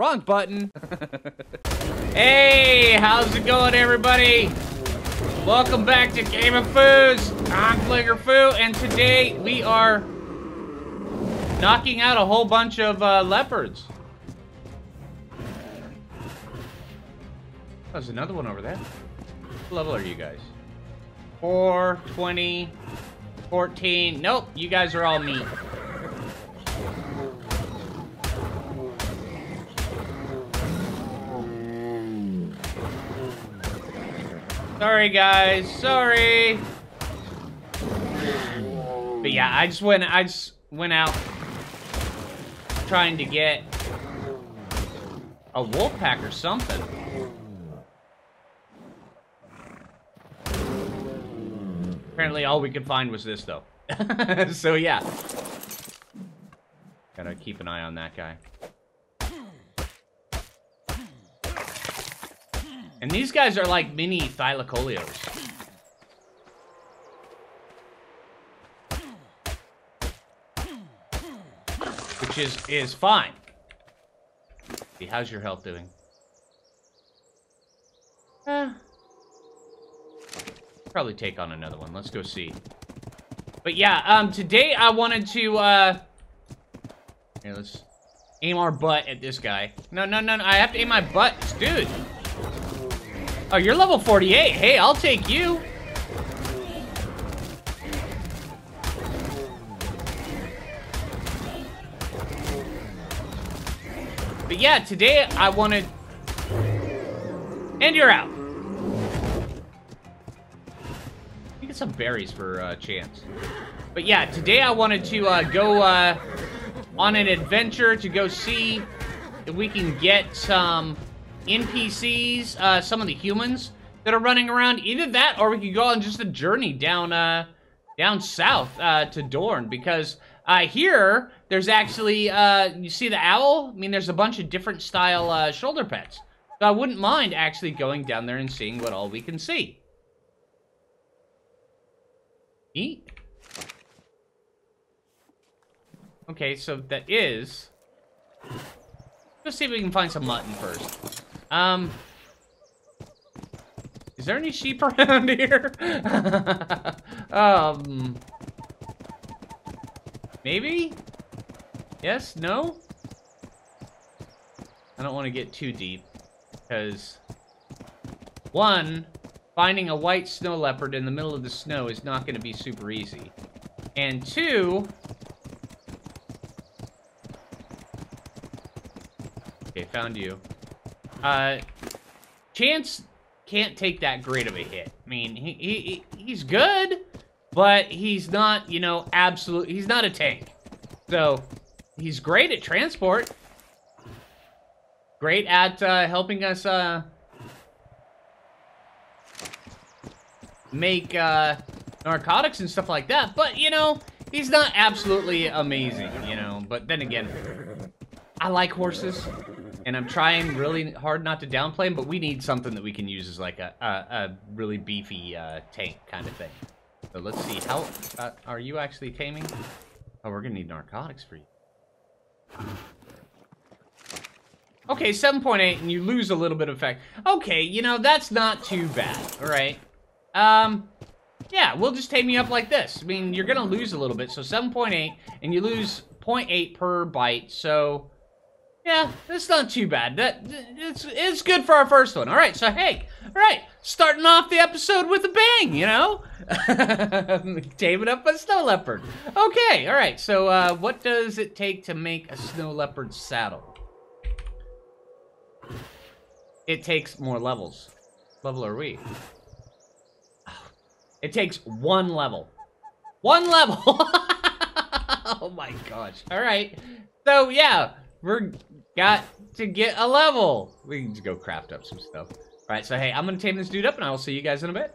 Wrong button. Hey, how's it going, everybody? Welcome back to Game of Phoos. I'm Phlinger Phoo, and today we are knocking out a whole bunch of leopards. Oh, there's another one over there. What level are you guys? 4, 20, 14. Nope, you guys are all meat. Sorry, guys. Sorry. But yeah, I just went out trying to get a wolf pack or something. Apparently, all we could find was this, though. So yeah, gotta keep an eye on that guy. And these guys are like mini thylacoleos. Which is fine. See, how's your health doing? Probably take on another one. Let's go see. But yeah, today I wanted to, here, let's aim our butt at this guy. No, I have to aim my butt. Dude. Oh, you're level 48. Hey, I'll take you. But yeah, today I wanted... And you're out. You get some berries for chance. But yeah, today I wanted to go on an adventure to go see if we can get some... NPCs, some of the humans that are running around. Either that, or we could go on just a journey down, down south, to Dorne, because, here, there's actually, you see the owl? I mean, there's a bunch of different style, shoulder pets. So I wouldn't mind actually going down there and seeing what all we can see. Neat. Okay, so that is... Let's see if we can find some mutton first. Is there any sheep around here? Maybe? Yes? No? I don't want to get too deep, because one, finding a white snow leopard in the middle of the snow is not going to be super easy. And two... Okay, found you. Chance can't take that great of a hit. I mean, he's good, but he's not, you know, absolutely... He's not a tank. So, he's great at transport. Great at helping us make narcotics and stuff like that. But, you know, he's not absolutely amazing, you know. But then again, I like horses. And I'm trying really hard not to downplay him, but we need something that we can use as like a really beefy tank kind of thing. So let's see, how are you actually taming? Oh, we're gonna need narcotics for you. Okay, 7.8, and you lose a little bit of effect. Okay, you know, that's not too bad, all right? Yeah, we'll just tame you up like this. I mean, you're gonna lose a little bit, so 7.8, and you lose 0.8 per bite, so... Yeah, that's not too bad. It's good for our first one. All right, so hey, all right, starting off the episode with a bang, you know? Taming up a snow leopard. Okay, all right, so what does it take to make a snow leopard saddle? It takes more levels. What level are we? It takes one level. One level! Oh my gosh. All right, so yeah. We're got to get a level. We can just go craft up some stuff. All right, so hey, I'm gonna tame this dude up and I will see you guys in a bit.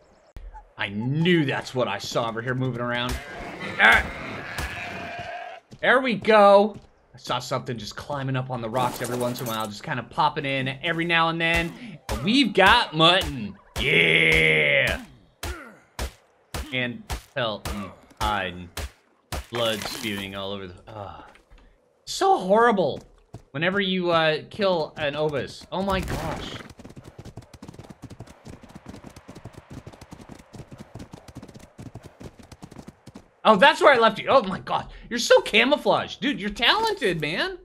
I knew that's what I saw over here moving around. There we go. I saw something just climbing up on the rocks every once in a while, just kind of popping in every now and then. But we've got mutton. Yeah. And pelt and hide and blood spewing all over the... So horrible. Whenever you kill an Obus. Oh my gosh. Oh, that's where I left you. Oh my god. You're so camouflaged. Dude, you're talented, man.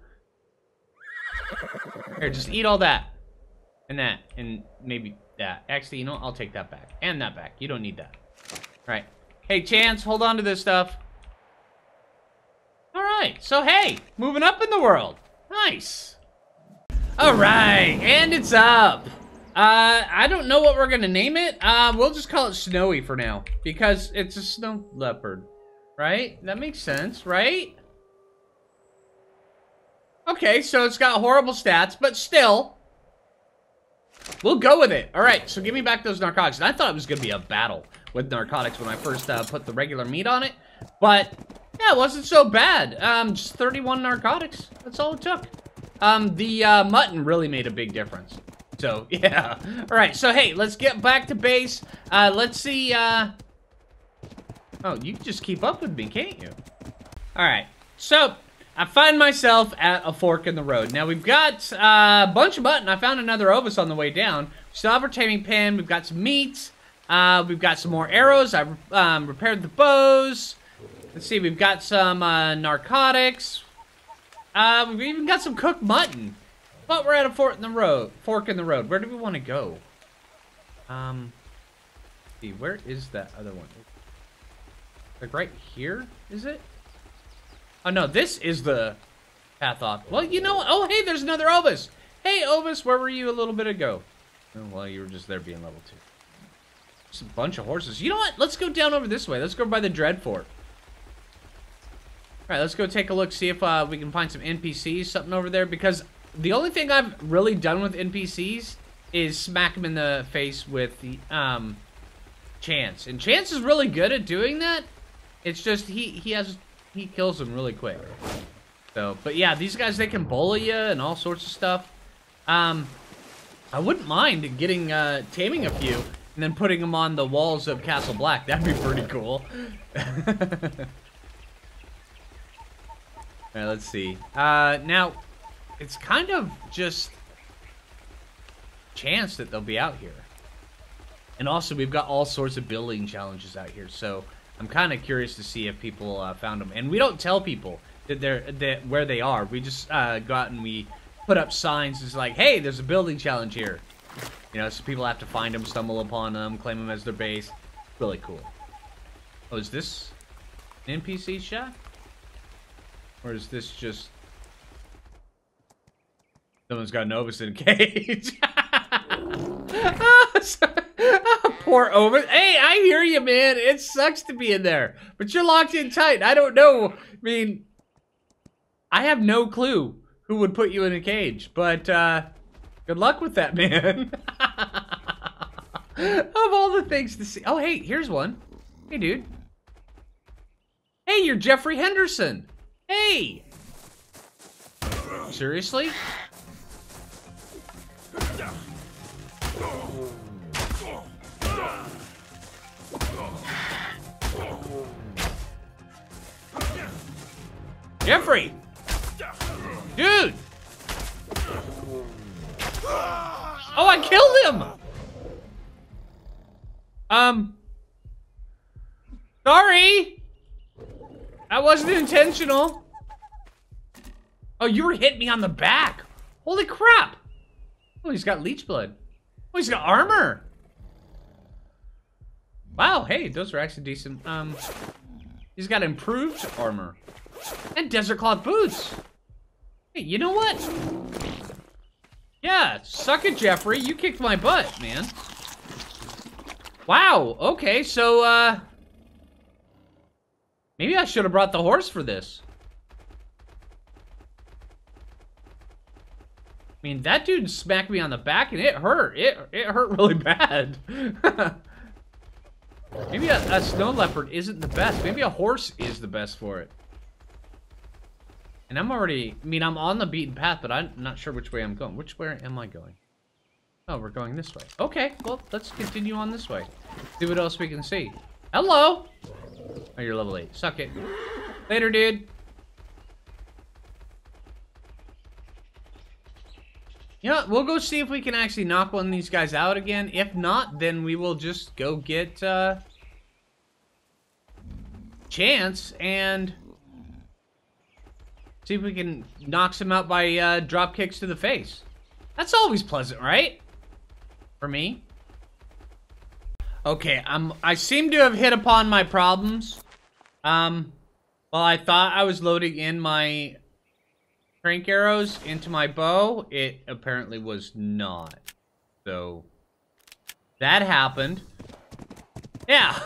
Here, just eat all that. And that. And maybe that. Actually, you know what? I'll take that back. And that back. You don't need that. Alright. Hey, Chance, hold on to this stuff. Alright, so hey, moving up in the world. Nice. Alright, and it's up. I don't know what we're gonna name it. We'll just call it Snowy for now. Because it's a snow leopard. Right? That makes sense, right? Okay, so it's got horrible stats, but still. We'll go with it. Alright, so give me back those narcotics. And I thought it was gonna be a battle with narcotics when I first put the regular meat on it. But, yeah, it wasn't so bad. Just 31 narcotics. That's all it took. The mutton really made a big difference. So, yeah. Alright, so hey, let's get back to base. Let's see, Oh, you can just keep up with me, can't you? Alright, so I find myself at a fork in the road. Now, we've got a bunch of mutton. I found another Obus on the way down. Still have our taming pin. We've got some meat. We've got some more arrows. I repaired the bows. Let's see, we've got some narcotics. We've even got some cooked mutton. But we're at a fork in the road. Where do we want to go? Let's see, where is that other one? Like right here, is it? Oh no, this is the path off. Well, you know what? Oh hey, there's another Obus. Hey Obus, where were you a little bit ago? Oh, well, you were just there being level 2. Just a bunch of horses. You know what? Let's go down over this way. Let's go by the Dreadfort. Alright, let's go take a look, see if we can find some NPCs, something over there, because the only thing I've really done with NPCs is smack them in the face with the, Chance. And Chance is really good at doing that. It's just, he kills them really quick. So, but yeah, these guys, they can bully you and all sorts of stuff. I wouldn't mind getting, taming a few and then putting them on the walls of Castle Black. That'd be pretty cool. Alright, let's see. Now, it's kind of just chance that they'll be out here. And also, we've got all sorts of building challenges out here, so I'm kind of curious to see if people found them. And we don't tell people that where they are. We just go out and we put up signs. It's like, hey, there's a building challenge here. You know, so people have to find them, stumble upon them, claim them as their base. Really cool. Oh, is this an NPC shot? Or is this just... Someone's got an Obus in a cage. Oh, poor Obus. Hey, I hear you, man. It sucks to be in there. But you're locked in tight. I don't know. I mean, I have no clue who would put you in a cage. But good luck with that, man. Of all the things to see. Oh, hey, here's one. Hey, dude. Hey, you're Jeffrey Henderson. Hey! Seriously? Jeffrey! Dude! Oh, I killed him! Sorry! That wasn't intentional. Oh, you were hitting me on the back. Holy crap. Oh, he's got leech blood. Oh, he's got armor. Wow, hey, those are actually decent. He's got improved armor. And desert cloth boots. Hey, you know what? Yeah, suck it, Jeffrey. You kicked my butt, man. Wow, okay, so, maybe I should have brought the horse for this. I mean, that dude smacked me on the back, and it hurt. It hurt really bad. Maybe a snow leopard isn't the best. Maybe a horse is the best for it. And I'm already... I mean, I'm on the beaten path, but I'm not sure which way I'm going. Which way am I going? Oh, we're going this way. Okay, well, let's continue on this way. See what else we can see. Hello! Oh, you're level 8. Suck it. Later, dude. You know, we'll go see if we can actually knock one of these guys out again. If not, then we will just go get Chance and see if we can knock him out by drop kicks to the face. That's always pleasant, right? For me. Okay, I seem to have hit upon my problems. Well, I thought I was loading in my crank arrows into my bow. It apparently was not. So, that happened. Yeah.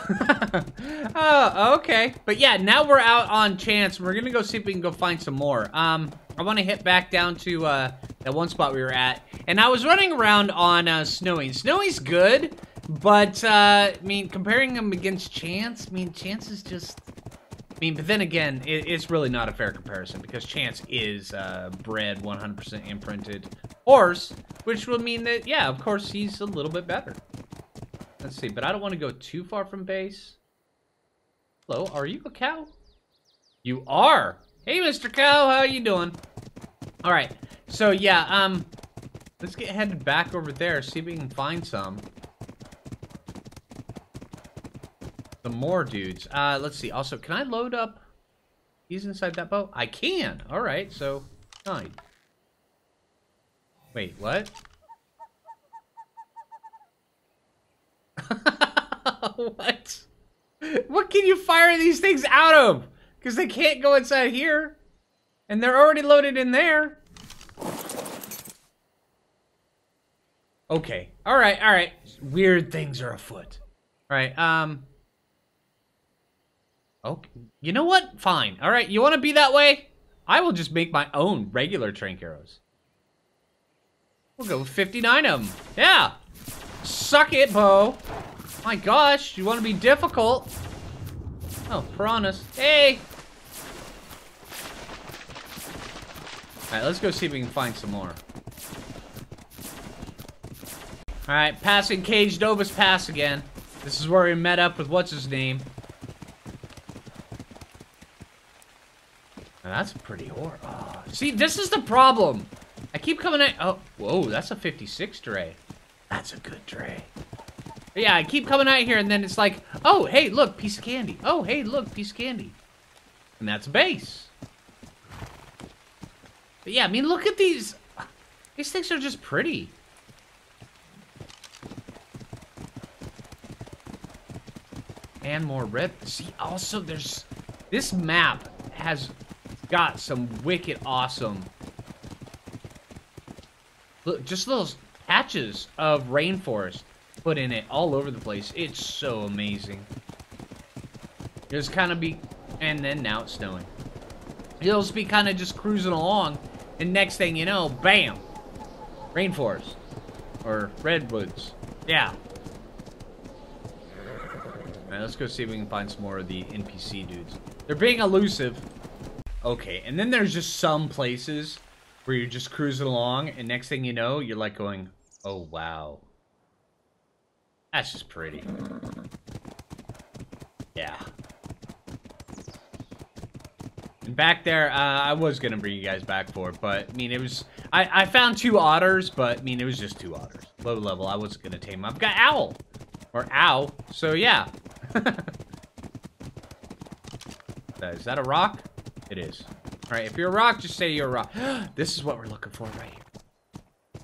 Oh, okay. But yeah, now we're out on Chance. We're gonna go see if we can go find some more. I want to hit back down to that one spot we were at. And I was running around on Snowy. Snowy's good. But, I mean, comparing him against Chance, I mean, Chance is just... I mean, but then again, it's really not a fair comparison because Chance is bred 100% imprinted horse, which will mean that, yeah, of course, he's a little bit better. Let's see, but I don't want to go too far from base. Hello, are you a cow? You are! Hey, Mr. Cow, how you doing? Alright, so, yeah, let's get headed back over there, see if we can find some. More dudes. Let's see. Also, can I load up these inside that boat? I can. All right. So, nine. Wait, what? What? What can you fire these things out of? Because they can't go inside here. And they're already loaded in there. Okay. All right. All right. Weird things are afoot. All right. Okay. You know what? Fine. All right. You want to be that way? I will just make my own regular trank arrows. We'll go with 59 of them. Yeah. Suck it, Bo. My gosh. You want to be difficult? Oh, piranhas. Hey. All right. Let's go see if we can find some more. All right. Passing Caged Novus Pass again. This is where we met up with what's-his-name. Now that's a pretty horror. Oh, see, this is the problem. I keep coming at... Oh, whoa, that's a 56 tray. That's a good tray. But yeah, I keep coming out here, and then it's like, oh, hey, look, piece of candy. Oh, hey, look, piece of candy. And that's a base. But yeah, I mean, look at these. These things are just pretty. And more red. See, also, there's... This map has... got some wicked awesome look, just little patches of rainforest put in it all over the place. It's so amazing. Just kind of be, and then now it's snowing. You'll just be kind of just cruising along, and next thing you know, bam, rainforest or redwoods. Yeah. All right, let's go see if we can find some more of the NPC dudes. They're being elusive. Okay, and then there's just some places where you're just cruising along, and next thing you know, you're like going, oh, wow. That's just pretty. Yeah. And back there, I was going to bring you guys back for it, but, I mean, it was... I found two otters, but, I mean, it was just two otters. Low level, I wasn't going to tame them. I've got owl. Or ow. So, yeah. Is that a rock? It is. All right, if you're a rock, just say you're a rock. This is what we're looking for right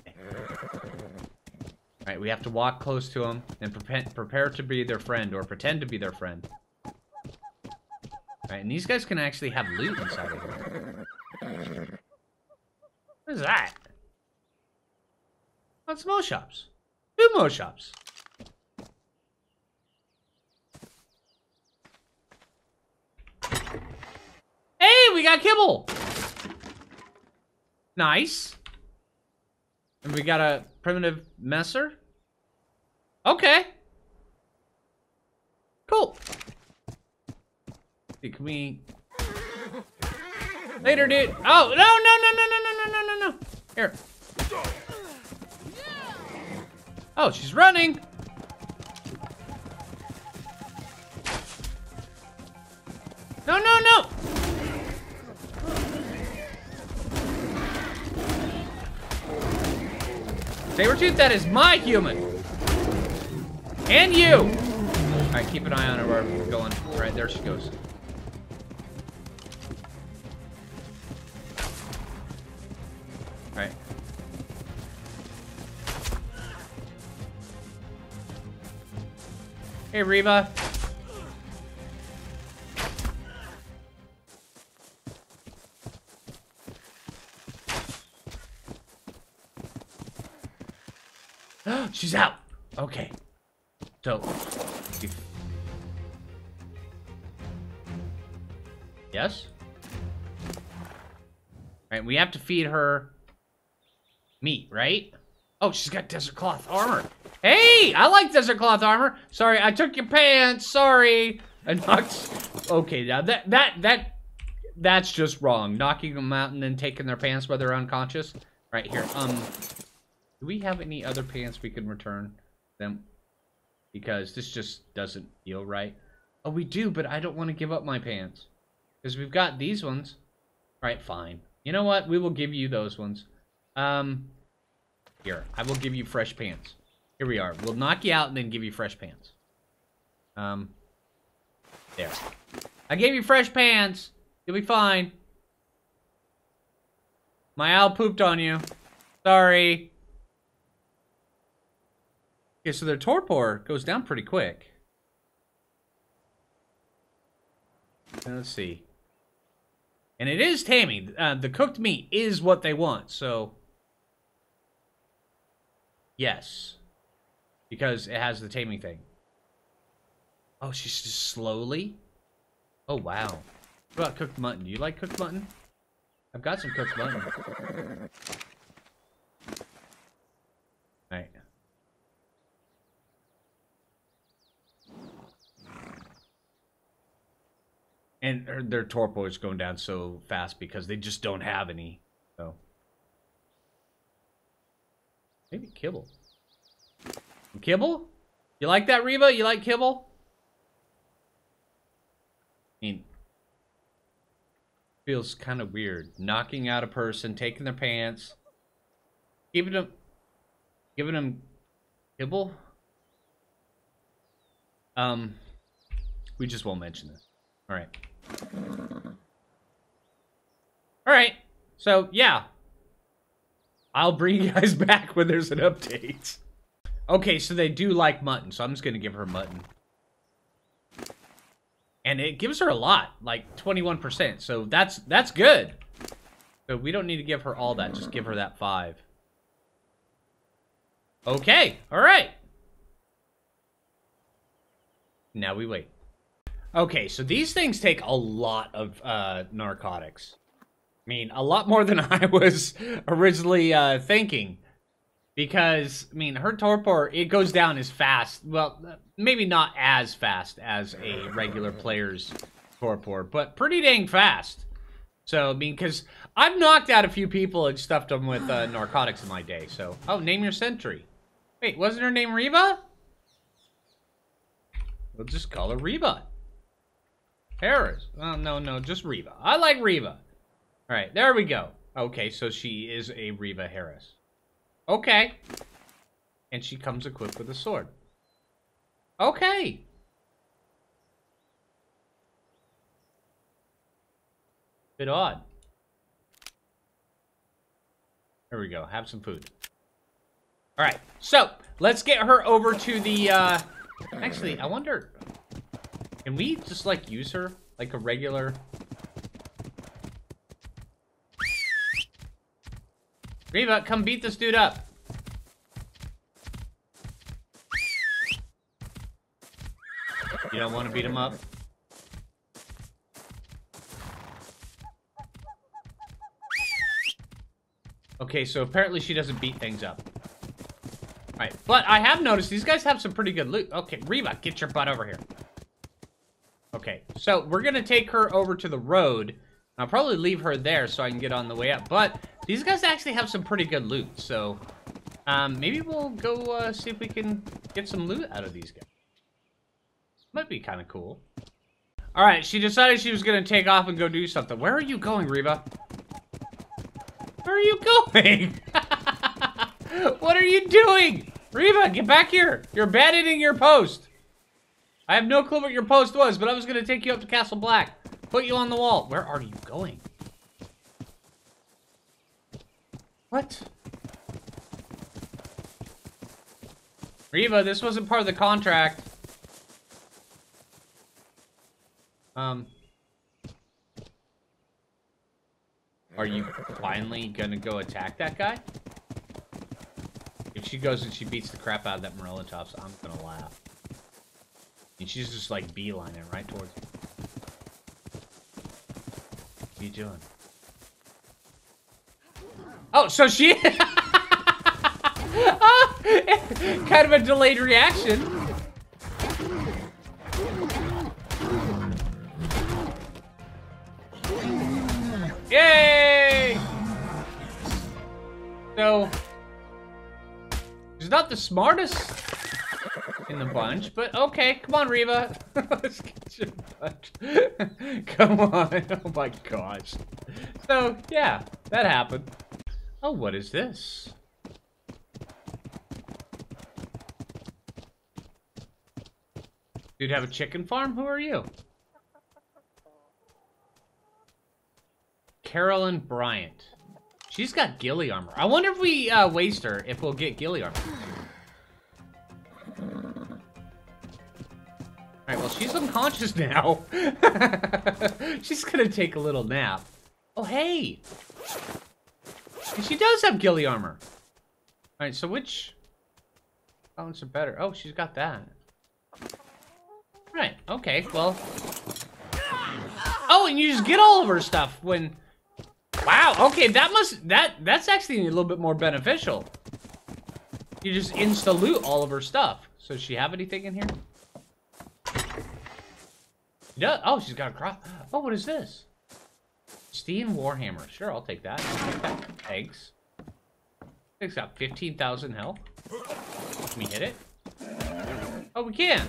here. All right, we have to walk close to them and prepare to be their friend or pretend to be their friend. All right, and these guys can actually have loot inside of here. What is that? That's mo shops. Two mo shops. Hey, we got kibble. Nice. And we got a primitive messer. Okay. Cool. Hey, can we... Later, dude. Oh, no. Here. Oh, she's running. No. Sabretooth, that is my human! And you! Alright, keep an eye on where I'm going. Alright, there she goes. Alright. Hey, Riva. She's out. Okay. So. Yes? Alright, we have to feed her meat, right? Oh, she's got desert cloth armor. Hey! I like desert cloth armor. Sorry, I took your pants. Sorry. I knocked... Okay, now that's just wrong. Knocking them out and then taking their pants while they're unconscious. Right here. Do we have any other pants we can return them? Because this just doesn't feel right. Oh, we do, but I don't want to give up my pants. Because we've got these ones. All right, fine. You know what? We will give you those ones. Here, I will give you fresh pants. Here we are. We'll knock you out and then give you fresh pants. There. I gave you fresh pants. You'll be fine. My owl pooped on you. Sorry. Okay, so their torpor goes down pretty quick. And let's see. And it is taming. The cooked meat is what they want, so... Yes. Because it has the taming thing. Oh, she's just slowly? Oh, wow. What about cooked mutton? Do you like cooked mutton? I've got some cooked mutton. Alright. And their torpor is going down so fast because they just don't have any. So maybe kibble. Kibble? You like that, Riva? You like kibble? I mean, feels kind of weird knocking out a person, taking their pants, giving them kibble. We just won't mention this. All right. Alright, so, yeah. I'll bring you guys back when there's an update. Okay, so they do like mutton, so I'm just going to give her mutton. And it gives her a lot, like 21%, so that's good. So we don't need to give her all that, just give her that 5. Okay, alright. Now we wait. Okay, so these things take a lot of narcotics. I mean, a lot more than I was originally thinking. Because, I mean, her torpor, it goes down as fast. Well, maybe not as fast as a regular player's torpor, but pretty dang fast. So, I mean, because I've knocked out a few people and stuffed them with narcotics in my day, so... Oh, name your sentry. Wait, wasn't her name Riva? We'll just call her Riva. Harris. Oh, no, just Riva. I like Riva. All right, there we go. Okay, so she is a Riva Harris. Okay. And she comes equipped with a sword. Okay. Bit odd. There we go. Have some food. All right, so let's get her over to the... Actually, I wonder... Can we just, like, use her like a regular... Riva, come beat this dude up. You don't want to beat him up? Okay, so apparently she doesn't beat things up. Alright, but I have noticed these guys have some pretty good loot. Okay, Riva, get your butt over here. Okay, so we're going to take her over to the road. I'll probably leave her there so I can get on the way up. But these guys actually have some pretty good loot. So maybe we'll go see if we can get some loot out of these guys. Might be kind of cool. All right, she decided she was going to take off and go do something. Where are you going, Riva? Where are you going? What are you doing? Riva, get back here. You're abandoning your post. I have no clue what your post was, but I was going to take you up to Castle Black. Put you on the wall. Where are you going? What? Riva, this wasn't part of the contract. Are you finally gonna go attack that guy? If she goes and she beats the crap out of that Morella Tops, I'm gonna laugh. And she's just like beelining right towards me. What are you doing? Oh, so she... Kind of a delayed reaction. Yay! So, she's not the smartest in the bunch, but okay. Come on, Riva. Let's get your bunch. Come on. Oh my gosh. So, yeah, that happened. Oh, what is this? Dude, have a chicken farm? Who are you? Carolyn Bryant. She's got ghillie armor. I wonder if we waste her, if we'll get ghillie armor. Alright, well, she's unconscious now. She's gonna take a little nap. Oh, hey! And she does have ghillie armor. Alright, so which... that one's better. Oh, she's got that. Right, okay, well... Oh, and you just get all of her stuff when... Wow, okay, that's actually a little bit more beneficial. You just insta-loot all of her stuff. So does she have anything in here? No. Oh, she's got a crop. Oh, what is this? Steam Warhammer. Sure, I'll take that. Eggs. It's got 15,000 health. Can we hit it? Oh, we can!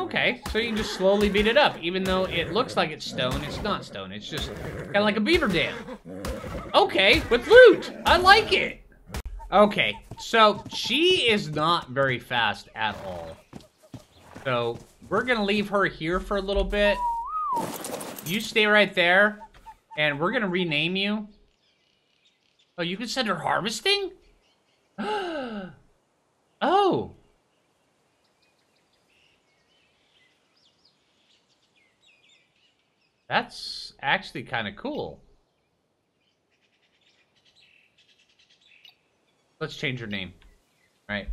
Okay, so you can just slowly beat it up. Even though it looks like it's stone, it's not stone. It's just kind of like a beaver dam. Okay, with loot! I like it! Okay, so she is not very fast at all. So, we're gonna leave her here for a little bit. You stay right there, and we're gonna rename you. Oh, you can send her harvesting? Oh! That's actually kind of cool. Let's change her name. All right.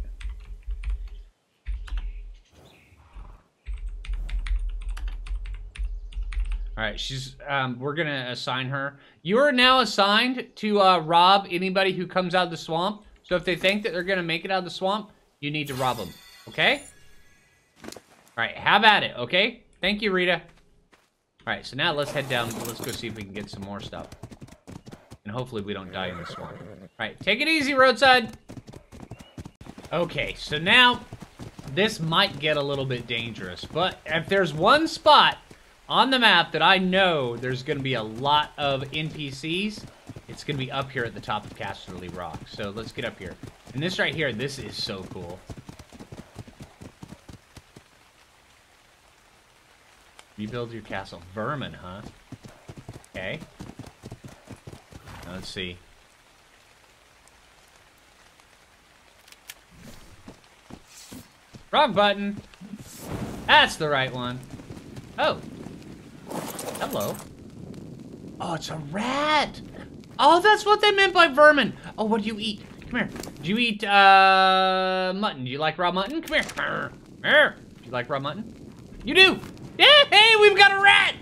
All right, she's, we're going to assign her. You are now assigned to rob anybody who comes out of the swamp. So if they think that they're going to make it out of the swamp, you need to rob them. Okay? All right, have at it, okay? Thank you, Rita. Alright, so now let's head down. Let's go see if we can get some more stuff. And hopefully we don't die in this one. Alright, take it easy, Roadside! Okay, so now this might get a little bit dangerous. But if there's one spot on the map that I know there's going to be a lot of NPCs, it's going to be up here at the top of Casterly Rock. So let's get up here. And this right here, this is so cool. Rebuild your castle. Vermin, huh? Okay. Now let's see. Wrong button! That's the right one. Oh. Hello. Oh, it's a rat! Oh, that's what they meant by vermin! Oh, what do you eat? Come here. Do you eat, mutton? Do you like raw mutton? Come here. Do you like raw mutton? You do! Yeah, hey, we've got a rat!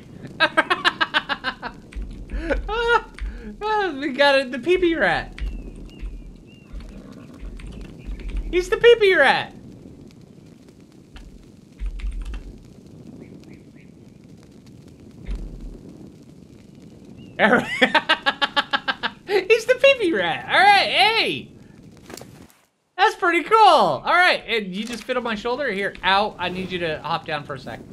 We got the pee-pee rat. He's the pee-pee rat. He's the pee-pee rat. All right, hey. That's pretty cool. All right, and you just fit on my shoulder here. Ow, I need you to hop down for a second.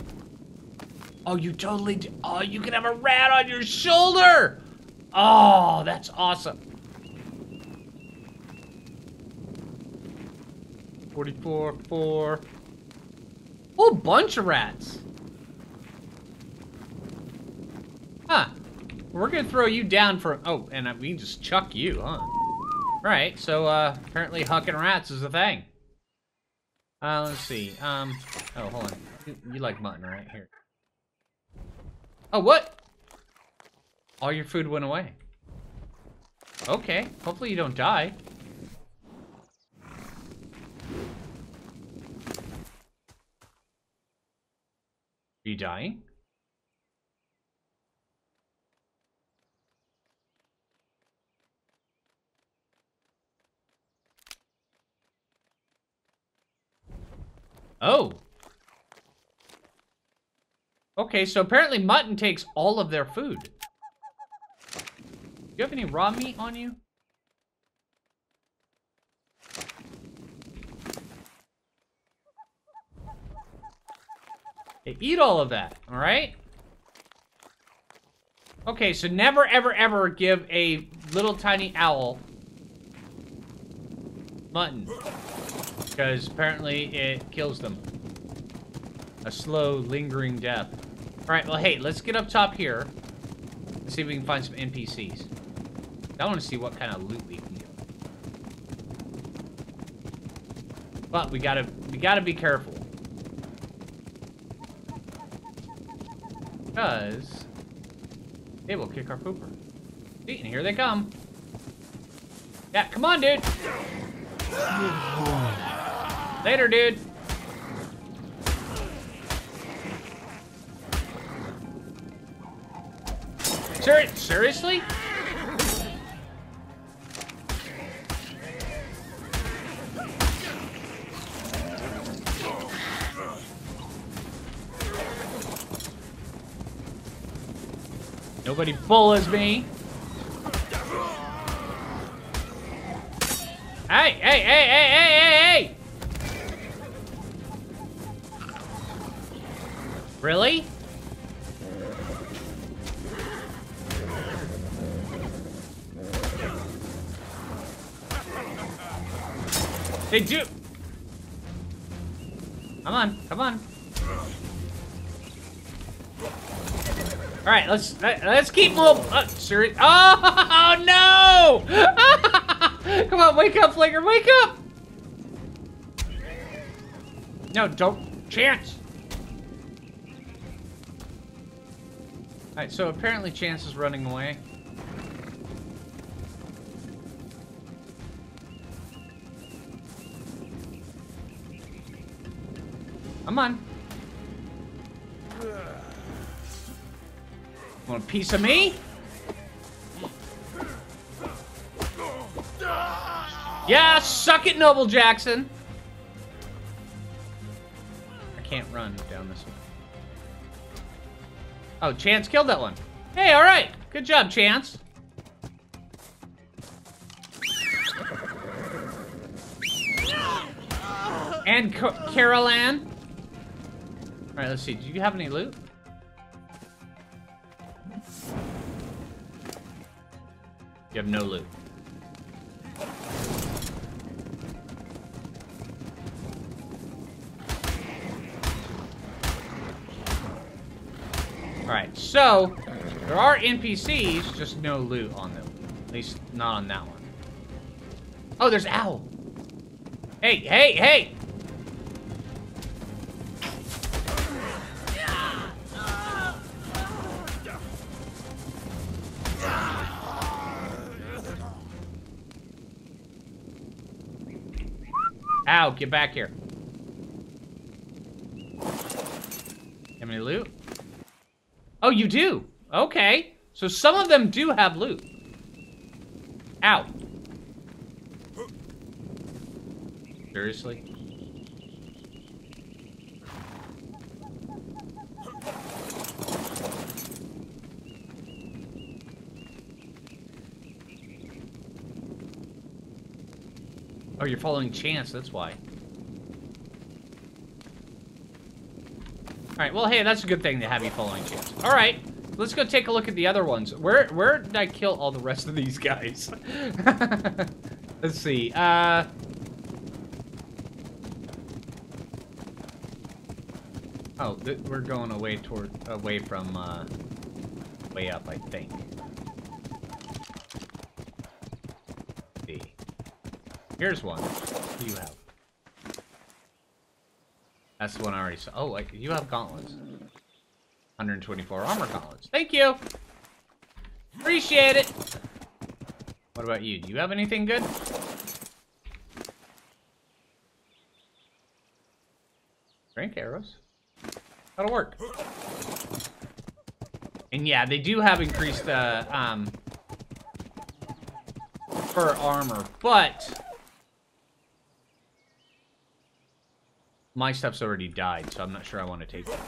Oh, you totally do. Oh, you can have a rat on your shoulder. Oh, that's awesome. 44, 4. Whole bunch of rats. Huh. We're gonna throw you down for... Oh, and we can just chuck you, huh? Alright, so, apparently hucking rats is a thing. Let's see. Oh, hold on. You like mutton, right? Here. Oh, what? All your food went away. Okay. Hopefully you don't die. Are you dying? Oh. Okay, so apparently mutton takes all of their food. Do you have any raw meat on you? Okay, eat all of that, all right? Okay, so never, ever, ever give a little tiny owl mutton. Because apparently it kills them. A slow, lingering death. Alright, well, hey, let's get up top here. Let's see if we can find some NPCs. I want to see what kind of loot we can get. But we gotta be careful. Because they will kick our pooper. See, and here they come. Yeah, come on, dude. Later, dude. Seriously? Nobody bullies me. Hey, hey, hey, hey, hey, hey! Really? They do. Come on, come on. All right, let's keep moving. Serious. Oh no! Come on, wake up, Phlinger, wake up! No, don't chance. Alright, so apparently Chance is running away. Come on. Want a piece of me? Yeah, suck it, Noble Jackson! I can't run down this way. Oh, Chance killed that one. Hey, all right. Good job, Chance. And Carolyn. All right, let's see. Do you have any loot? You have no loot. Alright, so, there are NPCs, just no loot on them. At least, not on that one. Oh, there's Owl! Hey, hey, hey! Ow, get back here. Have any loot? Oh, you do? Okay. So some of them do have loot. Ow. Seriously? Oh, you're following Chance, that's why. Alright, well, hey, that's a good thing they have me following James. Alright, let's go take a look at the other ones. Where did I kill all the rest of these guys? Let's see. Oh, we're going away up, I think. Let's see. Here's one. What do you have? That's the one I already saw. Oh, like you have gauntlets. 124 armor gauntlets. Thank you. Appreciate it. What about you? Do you have anything good? Drink arrows. That'll work. And yeah, they do have increased the fur armor, but my stuff's already died, so I'm not sure I want to take it.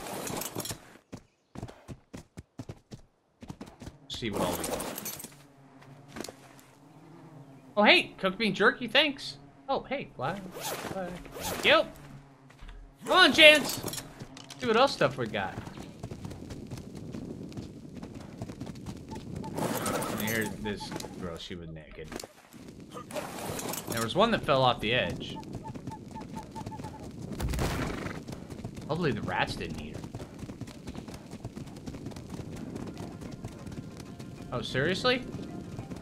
Let's see what I'll do. Oh, hey! Cooked bean jerky, thanks! Oh, hey, glad. Thank you! Come on, Chance! Let's see what else stuff we got. And here's this girl, she was naked. There was one that fell off the edge. Hopefully the rats didn't eat her. Oh, seriously? Is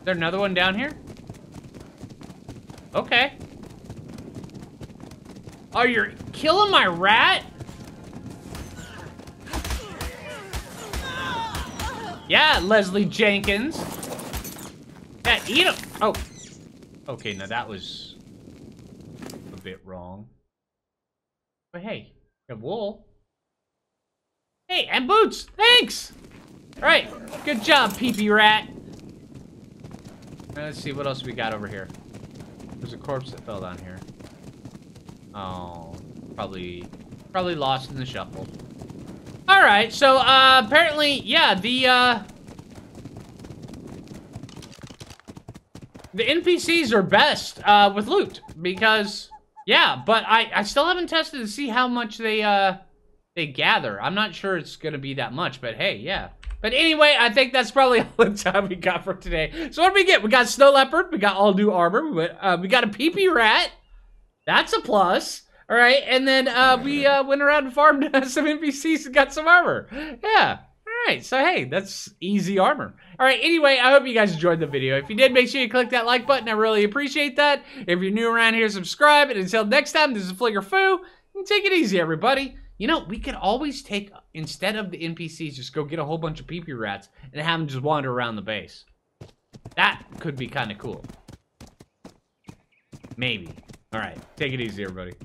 there another one down here? Okay. Oh, you're killing my rat? Yeah, Leslie Jenkins. Yeah, eat him. Oh. Okay, now that was a bit wrong. But hey. Good wool. Hey, and boots! Thanks! Alright, good job, pee-pee rat. Let's see what else we got over here. There's a corpse that fell down here. Oh, probably lost in the shuffle. Alright, so, apparently, yeah, the NPCs are best, with loot, because... Yeah, but I still haven't tested to see how much they gather. I'm not sure it's going to be that much, but hey, yeah. But anyway, I think that's probably all the time we got for today. So what did we get? We got Snow Leopard. We got all new armor. We got a pee-pee rat. That's a plus. All right, and then we went around and farmed some NPCs and got some armor. Yeah. All right, so hey, that's easy armor. All right, anyway, I hope you guys enjoyed the video. If you did, make sure you click that like button. I really appreciate that. If you're new around here, subscribe. And until next time, this is Phlinger Phoo. And take it easy, everybody. You know, we could always take, instead of the NPCs, just go get a whole bunch of pee-pee rats and have them just wander around the base. That could be kind of cool. Maybe. All right, take it easy, everybody.